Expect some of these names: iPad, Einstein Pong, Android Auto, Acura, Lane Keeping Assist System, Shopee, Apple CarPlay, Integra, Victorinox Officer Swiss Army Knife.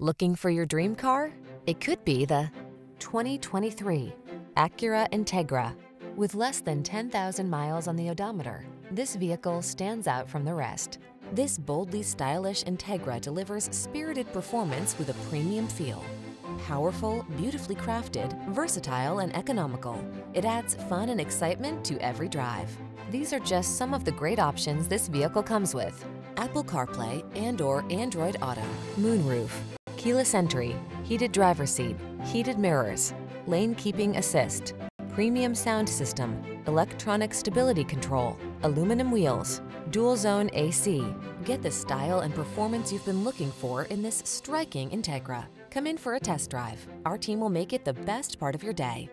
Looking for your dream car? It could be the 2023 Acura Integra. With less than 10,000 miles on the odometer, this vehicle stands out from the rest. This boldly stylish Integra delivers spirited performance with a premium feel. Powerful, beautifully crafted, versatile, and economical, it adds fun and excitement to every drive. These are just some of the great options this vehicle comes with: Apple CarPlay and/or Android Auto, moonroof, keyless entry, heated driver's seat, heated mirrors, lane keeping assist, premium sound system, electronic stability control, aluminum wheels, dual zone AC. Get the style and performance you've been looking for in this striking Integra. Come in for a test drive. Our team will make it the best part of your day.